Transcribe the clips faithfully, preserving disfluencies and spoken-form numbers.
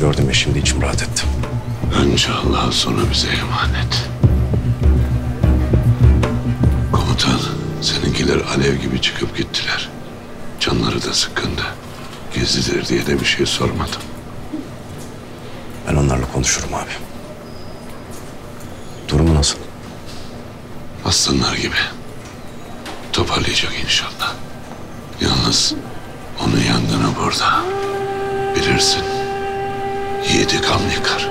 gördüm ve şimdi içim rahat etti. Önce Allah'ın sonra bize emanet. Komutan, seninkiler alev gibi çıkıp gittiler. Canları da sıkkındı. Gizlidir diye de bir şey sormadım. Ben onlarla konuşurum abi. Durumu nasıl? Aslanlar gibi. Toparlayacak inşallah. Yalnız onun yangını burada. Bilirsin. Yiğidi kan yıkar.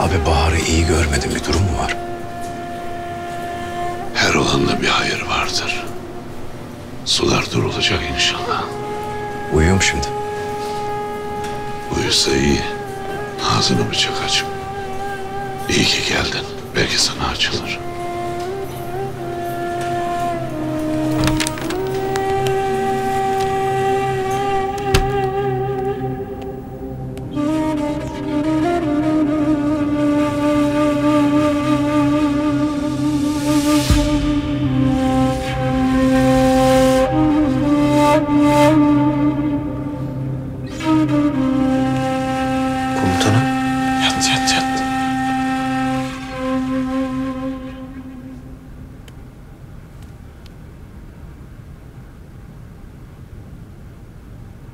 Abi Bahar'ı iyi görmedim, bir durum mu var? Her olanda bir hayır vardır. Sular durulacak inşallah. Uyuyor mu şimdi? Uyusa iyi. Ağzını bıçak aç. İyi ki geldin. Belki sana açılır.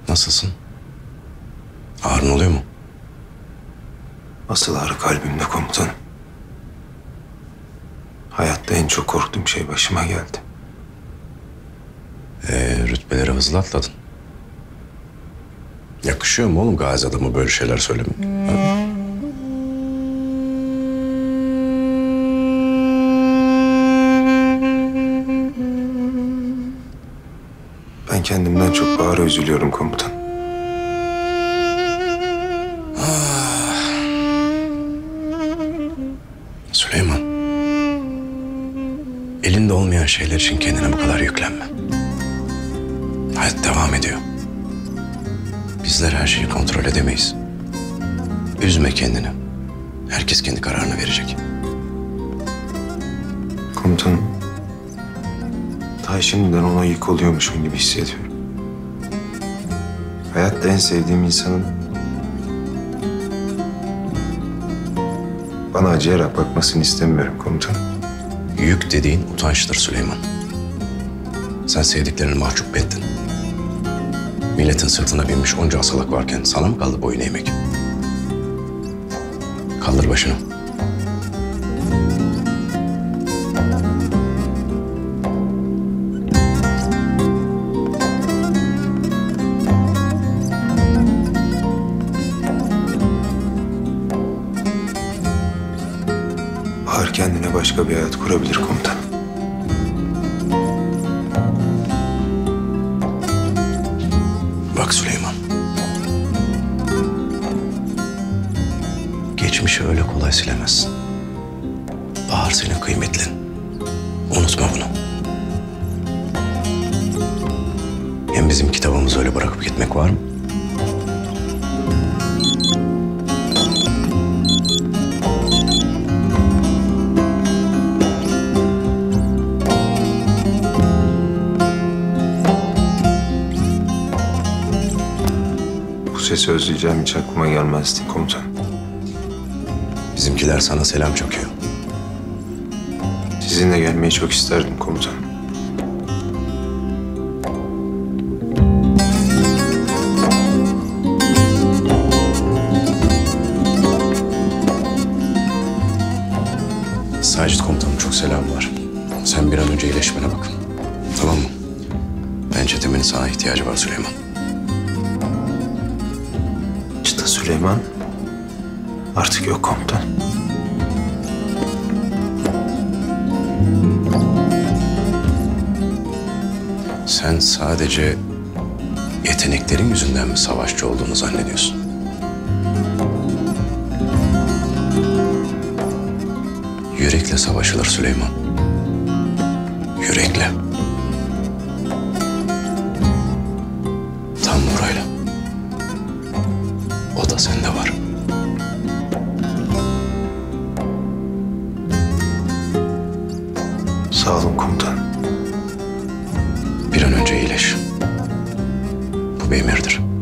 Nasılsın? Ağrın oluyor mu? Asıl ağrı kalbimde komutanım. Hayatta en çok korktuğum şey başıma geldi. Ee, rütbeleri hızlı atladın. Yakışıyor mu oğlum gazi adamı böyle şeyler söylemek? Ha? Kendimden çok Bahar'a üzülüyorum komutan. Ah. Süleyman, elinde olmayan şeyler için kendine bu kadar yüklenme. Hayat devam ediyor. Bizler her şeyi kontrol edemeyiz. Üzme kendini. Herkes kendi kararını verecek. Komutanım, daha şimdiden ona yük oluyormuşum gibi hissediyorum. Hayatta en sevdiğim insanın bana acıyarak bakmasını istemiyorum komutanım. Yük dediğin utançtır Süleyman. Sen sevdiklerini mahcup ettin. Milletin sırtına binmiş onca asalak varken sana mı kaldı boyun eğmek? Kaldır başını. Kendine başka bir hayat kurabilir komutan. Bak Süleyman. Geçmişi öyle kolay silemezsin. Bahar senin kıymetlin. Unutma bunu. Hem bizim kitabımızı öyle bırakıp gitmek var mı? Sesi özleyeceğim hiç aklıma gelmezdi komutan. Bizimkiler sana selam çakıyor. Sizinle gelmeyi çok isterdim komutan. Sacit komutanım çok selam var. Sen bir an önce iyileşmene bakın. Tamam mı? Ben çetemin sana ihtiyacı var Süleyman. Süleyman artık yok komutan. Sen sadece yeteneklerin yüzünden mi savaşçı olduğunu zannediyorsun? Yürekle savaşılır Süleyman. Yürekle. Tam burayla. O da sende var. Sağ olun komutan. Bir an önce iyileş. Bu bir emirdir.